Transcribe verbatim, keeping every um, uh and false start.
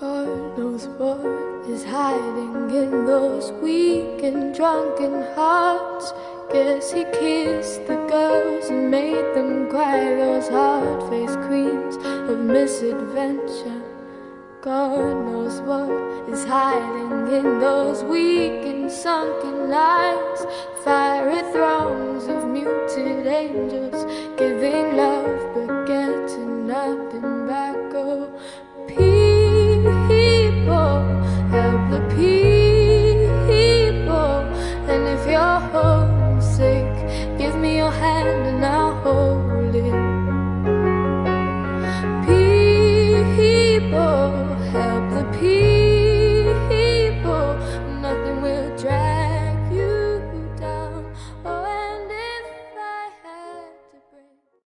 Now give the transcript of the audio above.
God knows what is hiding in those weak and drunken hearts. Guess he kissed the girls and made them cry, those hard-faced queens of misadventure. God knows what is hiding in those weak and sunken eyes. Fiery thrones of muted angels giving love but getting nothing back. Oh, peace.